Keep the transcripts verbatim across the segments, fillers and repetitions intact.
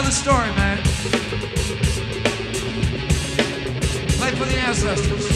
tell the story, man. Play for the ancestors.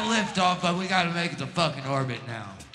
Liftoff, but we gotta make it to fucking orbit now.